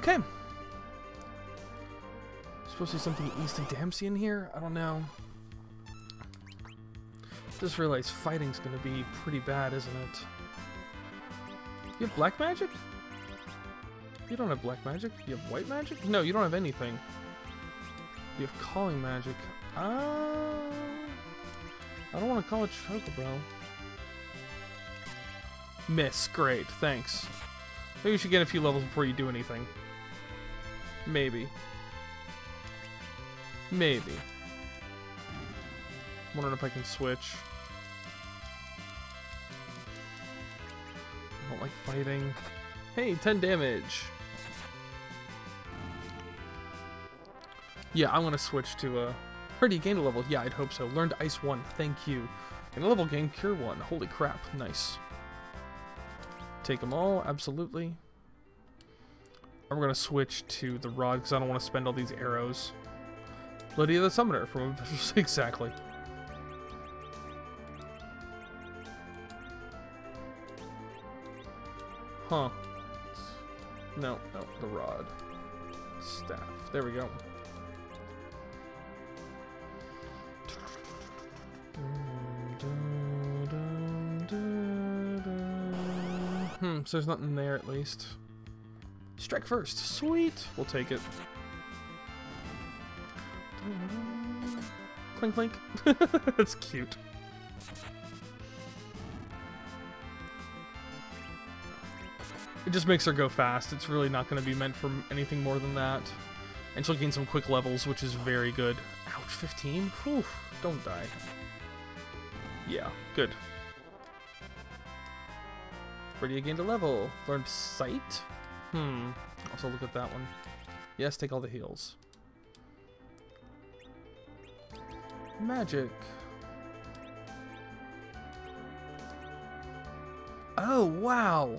Okay. Supposed to be something east of Damcyan here? I don't know. Just realized fighting's gonna be pretty bad, isn't it? You have black magic? You don't have black magic. You have white magic? No, you don't have anything. You have calling magic. I don't want to call it Chocobo. Miss. Great. Thanks. Maybe you should get a few levels before you do anything. Maybe. Maybe. I'm wondering if I can switch. I don't like fighting. Hey, 10 damage. Yeah, I want to switch to Pretty gained a level. Yeah, I'd hope so. Learned Ice 1. Thank you. And a level gain, Cure 1. Holy crap. Nice. Take them all. Absolutely. And we're going to switch to the Rod because I don't want to spend all these arrows. Lydia the Summoner. From exactly. Huh. No, no. The Rod. Staff. There we go. So there's nothing there, at least. Strike first. Sweet. We'll take it. Clink, clink. That's cute. It just makes her go fast. It's really not going to be meant for anything more than that. And she'll gain some quick levels, which is very good. Ouch, 15? Whew. Don't die. Yeah, good. Rydia gained a level. Learned Sight? Also look at that one. Yes, take all the heals. Magic. Oh, wow.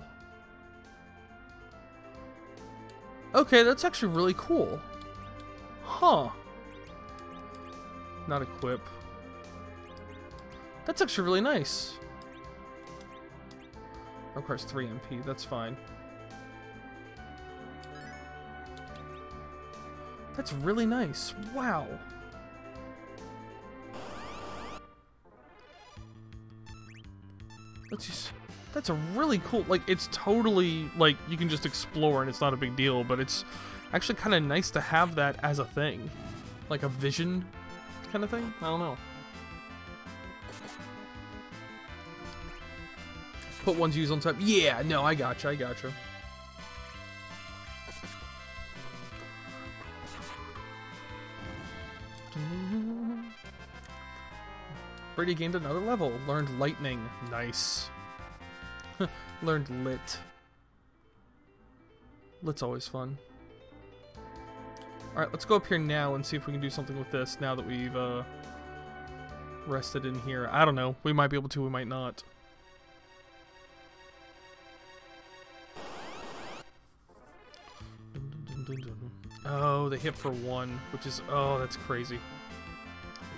Okay, that's actually really cool. Huh. Not equip. That's actually really nice. Of course, 3 MP, that's fine. That's really nice. Wow. Let's just, that's a really cool, like, it's totally, like, you can just explore and it's not a big deal, but it's actually kind of nice to have that as a thing. Like a vision kind of thing? I don't know. Put one's use on top. Yeah, no, I gotcha, I gotcha. Brady gained another level. Learned lightning. Nice. Learned lit. Lit's always fun. Alright, let's go up here now and see if we can do something with this now that we've rested in here. I don't know. We might be able to, we might not. Oh, they hit for 1, which is, oh, that's crazy.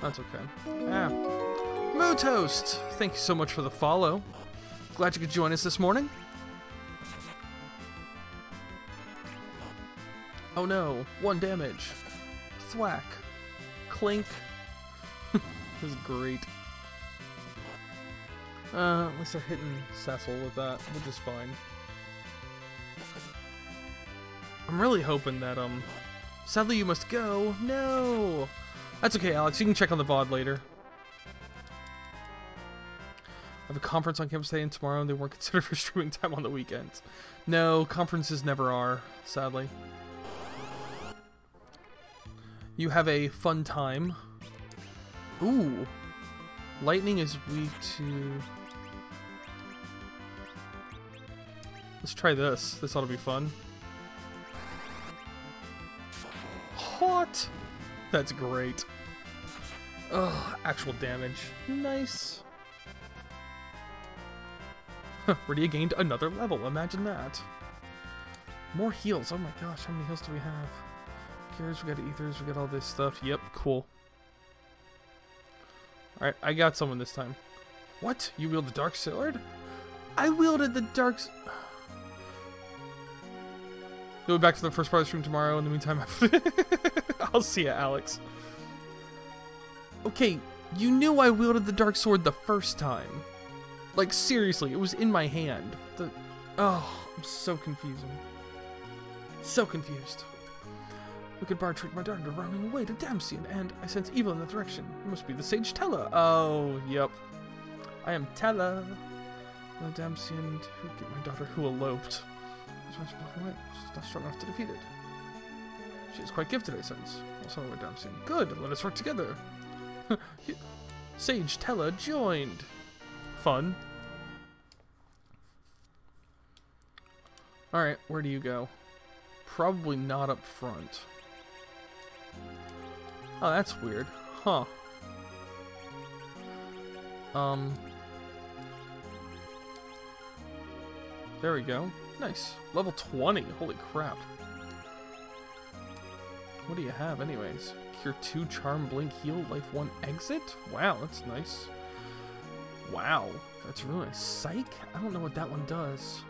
That's okay. Ah. Moo Toast! Thank you so much for the follow. Glad you could join us this morning. Oh no, 1 damage. Thwack. Clink. This is great. At least they're hitting Cecil with that, which is fine. I'm really hoping that, sadly you must go. No! That's okay, Alex. You can check on the VOD later. I have a conference on campus today and tomorrow, and they weren't considered for streaming time on the weekends. No, conferences never are, sadly. You have a fun time. Ooh! Lightning is weak to... Let's try this. This ought to be fun. Hot! That's great. Ugh, actual damage. Nice. Rydia gained another level. Imagine that. More heals. Oh my gosh, how many heals do we have? Cures, we got ethers, we got all this stuff. Yep, cool. Alright, I got someone this time. What? You wield the dark sword? I wielded the dark... You'll be back to the first part of the stream tomorrow. In the meantime, I'll see ya, Alex. Okay, you knew I wielded the dark sword the first time. Like, seriously, it was in my hand. Oh, I'm so confusing. So confused. Wicked Bard tricked my daughter into running away to Damcyan, and I sense evil in that direction. It must be the sage Tellah. Oh, yep. I am Tellah. The Damcyan who get my daughter who eloped. She's not strong enough to defeat it. She is quite gifted, I sense. Also, we're Damcyan. Good, let us work together. Sage Tellah joined. Fun. Alright, where do you go? Probably not up front. Oh, that's weird. Huh. There we go. Nice. Level 20. Holy crap. What do you have anyways? Cure 2, Charm, Blink, Heal, Life 1, Exit? Wow, that's nice. Wow, that's really nice. Psych? I don't know what that one does.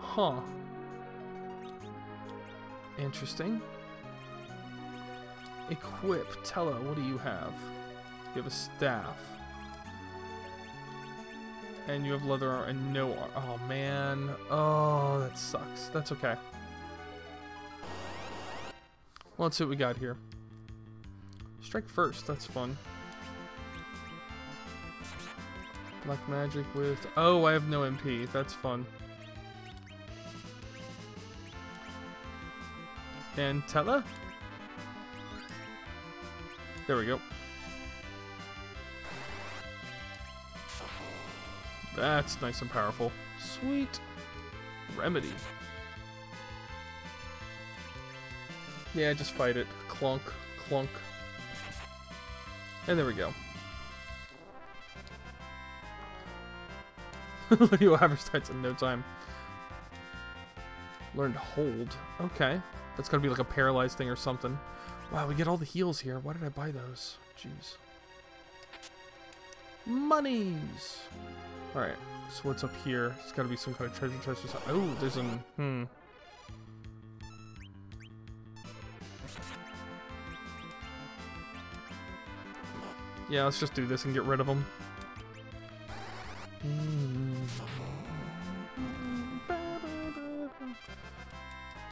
Huh. Interesting. Equip. Tellah, what do you have? You have a staff. And you have leather armor and no armor. Oh, man. Oh, that sucks. That's okay. Well, let's see what we got here. Strike first. That's fun. Black magic with... Oh, I have no MP. That's fun. And Tellah? There we go. That's nice and powerful. Sweet. Remedy. Yeah, just fight it. Clunk, clunk. And there we go. You'll have your stats in no time. Learned hold. Okay. That's gotta be like a paralyzed thing or something. Wow, we get all the heals here. Why did I buy those? Jeez. Monies! Alright, so what's up here? It's gotta be some kind of treasure chest or something. Oh, there's an... Yeah, let's just do this and get rid of them.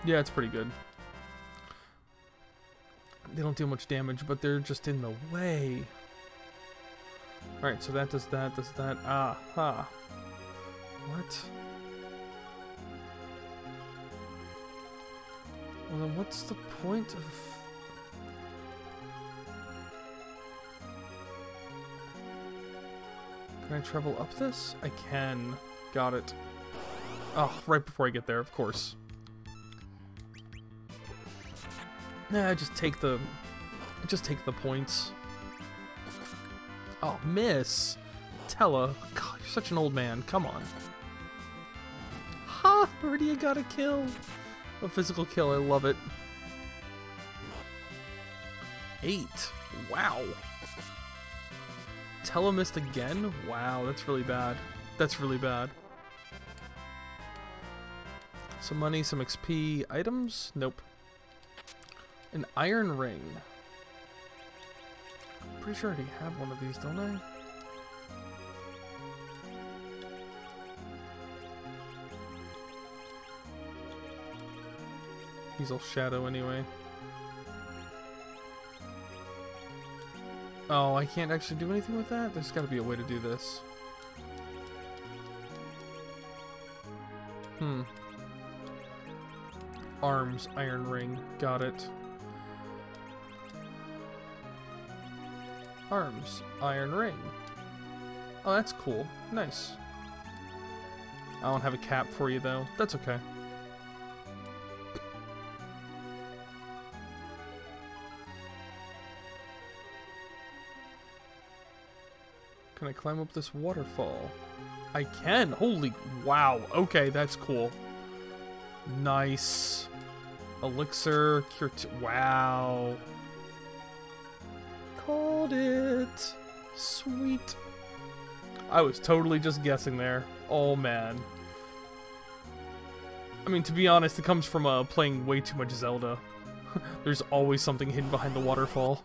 Yeah, it's pretty good. They don't do much damage, but they're just in the way. Alright, so that does that, does that. Aha. What? Well, then what's the point of... Can I travel up this? I can. Got it. Oh, right before I get there, of course. Nah, just take the points. Oh, miss! Tellah, God, you're such an old man. Come on. Ha! Rydia got a kill. A physical kill. I love it. 8. Wow. Tellah missed again. Wow, that's really bad. That's really bad. Some money, some XP, items. Nope. An iron ring. I'm pretty sure I already have one of these, don't I? He's all shadow anyway. Oh, I can't actually do anything with that? There's gotta be a way to do this. Arms, iron ring. Got it. Arms, iron ring. Oh, that's cool. Nice. I don't have a cap for you, though. That's okay. Can I climb up this waterfall? I can! Holy... Wow. Okay, that's cool. Nice. Elixir. Cure... Wow. Called it. Sweet. I was totally just guessing there. Oh, man. I mean, to be honest, it comes from playing way too much Zelda. There's always something hidden behind the waterfall.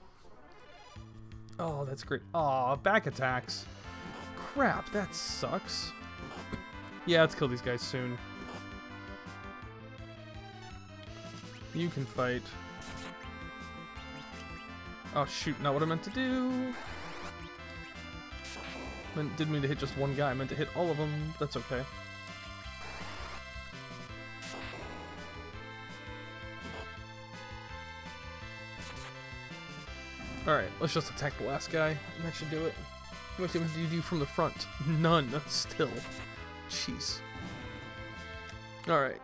Oh, that's great. Aw, back attacks. Crap, that sucks. Yeah, let's kill these guys soon. You can fight. Oh shoot, not what I meant to do. Didn't mean to hit just one guy, I meant to hit all of them. That's okay. Alright, let's just attack the last guy. And that should do it. How much damage do you do from the front? None. Still. Jeez. Alright.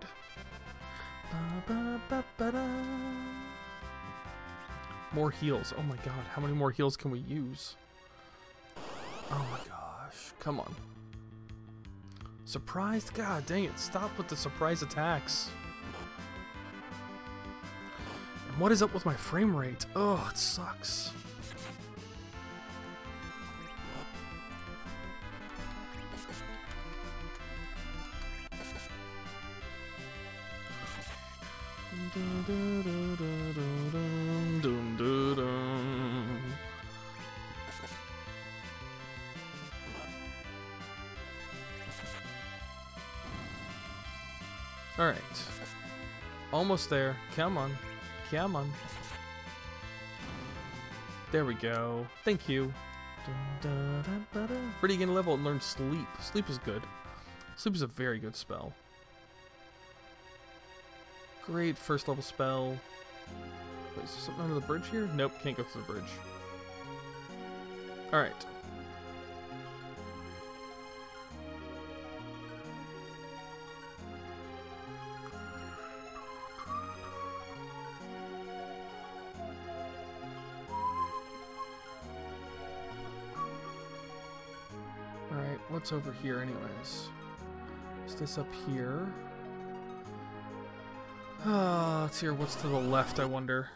More heals. Oh my god, how many more heals can we use? Oh my gosh. Come on. Surprised? God dang it. Stop with the surprise attacks. And what is up with my frame rate? Oh, it sucks. Alright. Almost there. Come on. Come on. There we go. Thank you. Pretty gonna level and learn sleep. Sleep is good. Sleep is a very good spell. Great first level spell. Wait, is there something under the bridge here? Nope, can't go through the bridge. Alright. Alright, what's over here anyways? Is this up here? Ah, let's hear what's to the left, I wonder.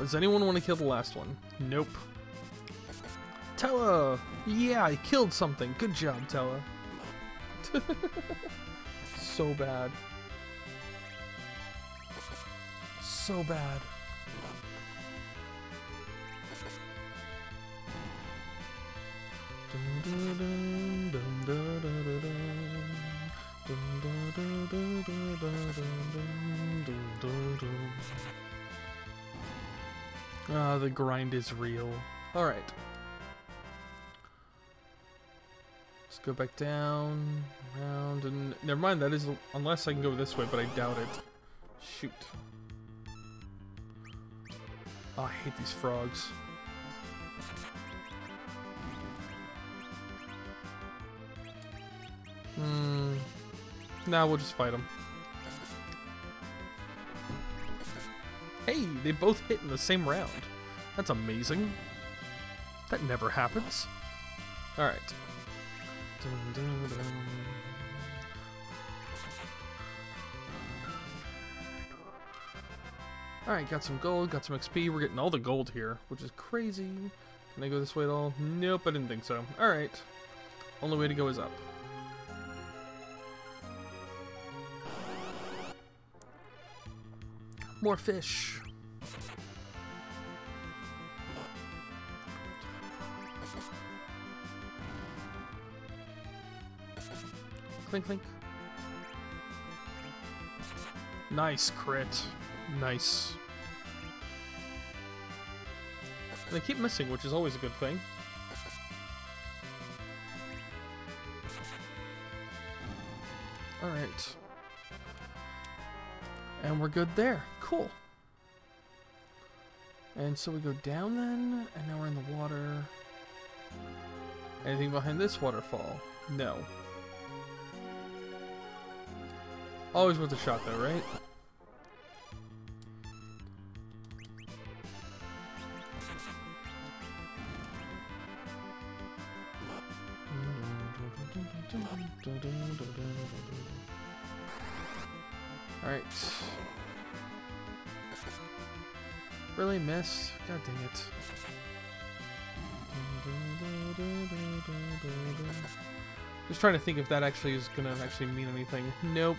Does anyone want to kill the last one? Nope. Tellah! Yeah, I killed something. Good job, Tellah. So bad. So bad. Ah, the grind is real. Alright. Let's go back down, around, and... Never mind, that is... Unless I can go this way, but I doubt it. Shoot. Oh, I hate these frogs. Nah, we'll just fight them. Hey, they both hit in the same round. That's amazing. That never happens. Alright. Alright, got some gold, got some XP. We're getting all the gold here, which is crazy. Can I go this way at all? Nope, I didn't think so. Alright. Only way to go is up. More fish. Clink, clink. Nice crit. Nice. They keep missing, which is always a good thing. All right. And we're good there. Cool. And so we go down then, and now we're in the water. Anything behind this waterfall? No. Always worth a shot though, right? Alright. Really missed? God dang it. Just trying to think if that actually is gonna actually mean anything. Nope.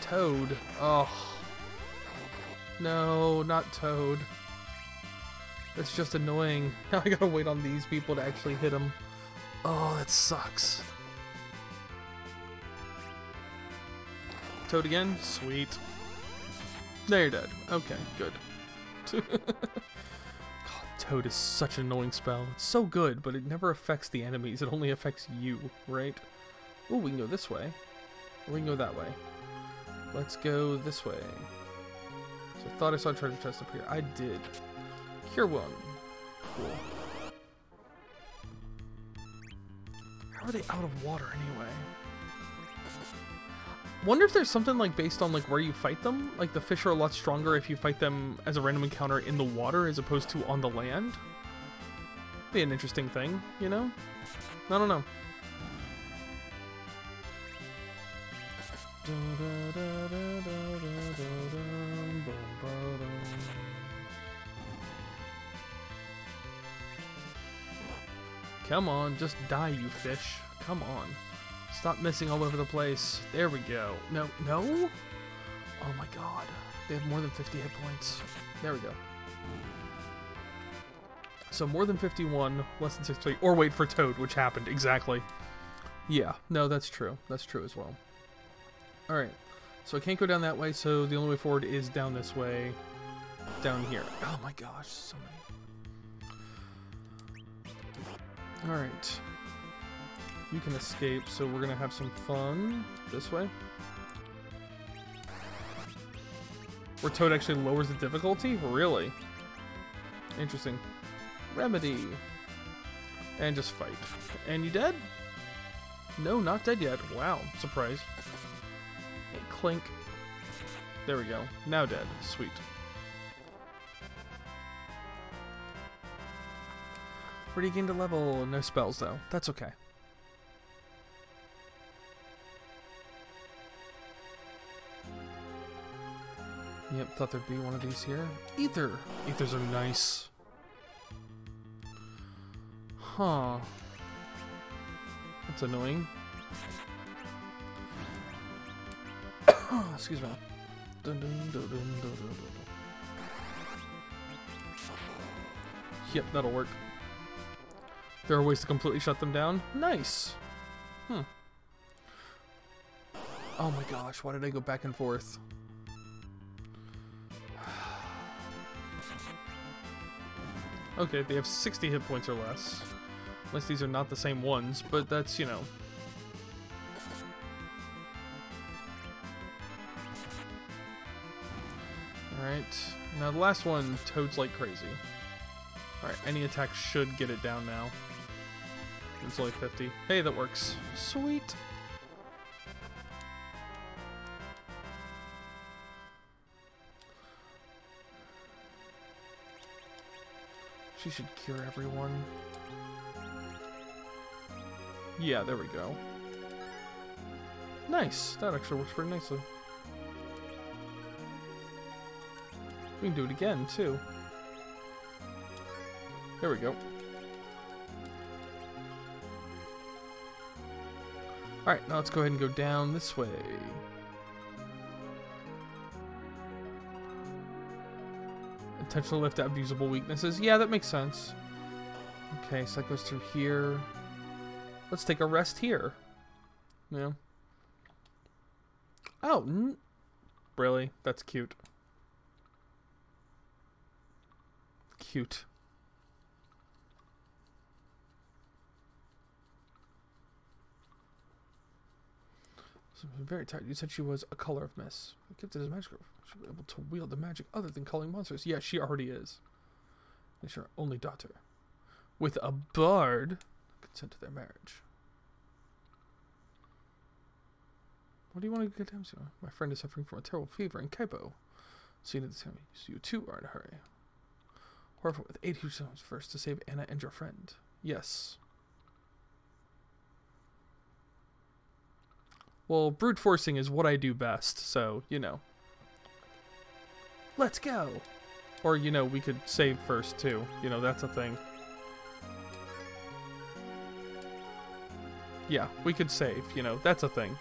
Toad. Oh. No, not Toad. That's just annoying. Now I gotta wait on these people to actually hit them. Oh, that sucks. Toad again? Sweet. There, you're dead. Okay, good. God, Toad is such an annoying spell. It's so good, but it never affects the enemies. It only affects you, right? Ooh, we can go this way. Or we can go that way. Let's go this way. So I thought I saw a treasure chest up here. I did. Cure one. Cool. How are they out of water anyway? Wonder if there's something like based on like where you fight them. Like the fish are a lot stronger if you fight them as a random encounter in the water as opposed to on the land. Be an interesting thing, you know? I don't know. Come on, just die, you fish. Come on. Stop missing all over the place. There we go. No, no? Oh my god. They have more than 50 hit points. There we go. So more than 51, less than 60, or wait for Toad, which happened, exactly. Yeah, no, that's true. That's true as well. Alright, so I can't go down that way, so the only way forward is down this way. Down here. Oh my gosh, so many. Alright. You can escape, so we're gonna have some fun this way. Where Toad actually lowers the difficulty? Really? Interesting. Remedy. And just fight. And you dead? No, not dead yet. Wow, surprise. Clink. There we go. Now dead. Sweet. Pretty gained a level. No spells though. That's okay. Yep, thought there'd be one of these here. Ether! Ethers are nice. Huh. That's annoying. Excuse me. Dun, dun, dun, dun, dun, dun, dun. Yep, that'll work. There are ways to completely shut them down. Nice! Hmm. Oh my gosh, why did I go back and forth? Okay, they have 60 hit points or less. Unless these are not the same ones, but that's, you know. Alright, now the last one, Toad's like crazy. Alright, any attack should get it down now. It's only 50. Hey, that works. Sweet! She should cure everyone. Yeah, there we go. Nice! That actually works pretty nicely. We can do it again, too. There we go. Alright, now let's go ahead and go down this way. Potential lift to abusable weaknesses. Yeah, that makes sense. Okay, so that goes through here. Let's take a rest here. Yeah. Oh, really? That's cute. Cute. So I'm very tired. You said she was a color of mist. Gifted as a magic girl. She'll be able to wield the magic other than calling monsters. Yeah, she already is. And she's our only daughter. With a bard, consent to their marriage. What do you want to get down to? My friend is suffering from a terrible fever in Kaipo. So you, you too are in a hurry. Horrible with 8 huge stones first to save Anna and your friend. Yes. Well, brute forcing is what I do best, so, you know. Let's go! Or, you know, we could save first, too. You know, that's a thing. yeah, we could save, you know, that's a thing.